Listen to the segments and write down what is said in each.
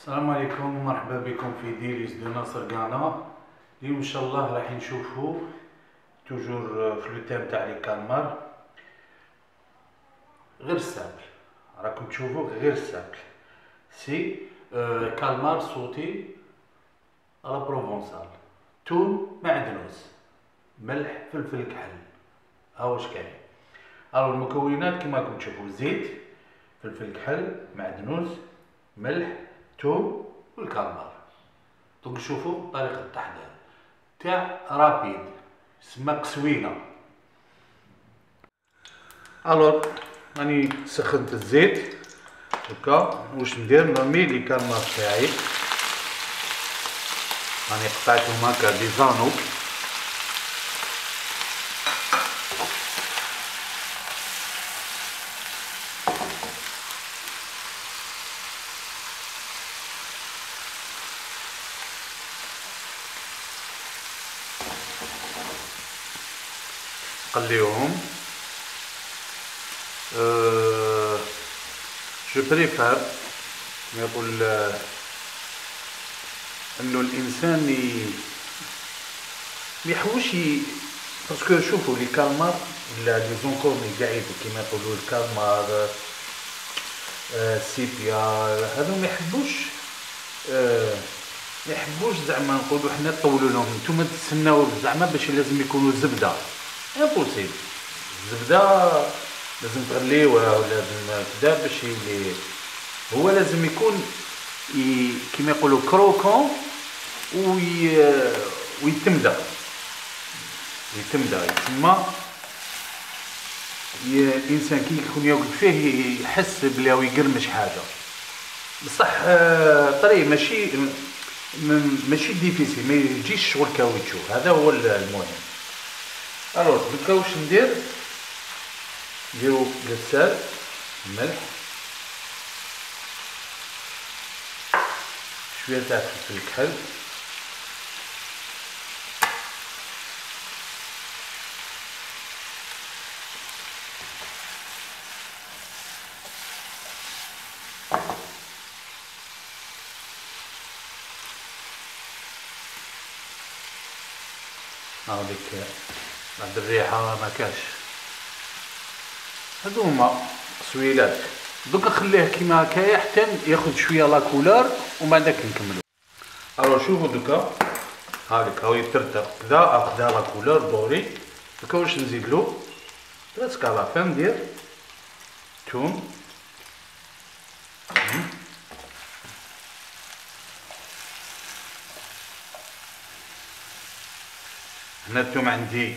السلام عليكم ومرحبا بكم في ديليس دو ناصر غانا. اليوم ان شاء الله راح نشوفوا توجور في لو تيم تاع لي كالمار، غير سامبل راكم تشوفوا غير سامبل سي كالمار صوتي على بروفونسال، توم معدنوس ملح فلفل كحل. ها واش كاين الو المكونات كما راكم تشوفوا: زيت، فلفل كحل، معدنوس، ملح، توم والكالمار. دونك شوفوا طريقه التحضير تاع رابيد اسمها قسوينه. الو راني سخنت الزيت هكا، واش ندير؟ نرمي لي كالمار تاعي، راني قطعتهم هكا ديزانو. قليهم. جو بريفير كما يقول انه الانسان يحوش، باسكو شوفوا لي كالمار ولا لي زونكورني قاعد كما يقولوا الكالمار سيبيا، هذو ما يحبوش زعما نقولوا حنا طولوا لهم. نتوما تستناو زعما باش لازم يكونوا زبده، امبوسيبل الزبده لازم تغليوها ولا كدا باش يولي هو لازم يكون كيما يقولوا كروكون ويتمدى تما الانسان كي يكون ياكل فيه يحس بلي هو يقرمش حاجه. بصح طري ماشي ديفيسي، ما يجيش شغل كاوتشو، هذا هو المهم. الوغ دوكا واش ندير؟ نديرو السال، الملح، شويه تاع الفلفل الكحل، هاذيك بعد الريحه ما كاش. هادو هما قسويلات. دوكا خليه كيما هكايا حتى ياخذ شويه لاكولار ومن بعد نكملو. الو شوفوا دوكا هاك هاو يترتق كدا، اخذ لاكولار دوري. دوكا واش نزيدلو؟ براسك على فين ندير توم، هنا التوم عندي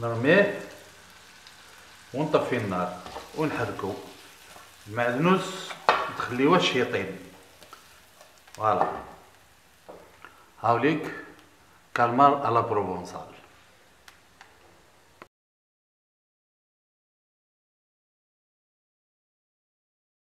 نرميه ونطفي النار ونحركو. المعدنوس تخليوه يطيب. فوالا هاوليك كالمار على بروفونسال.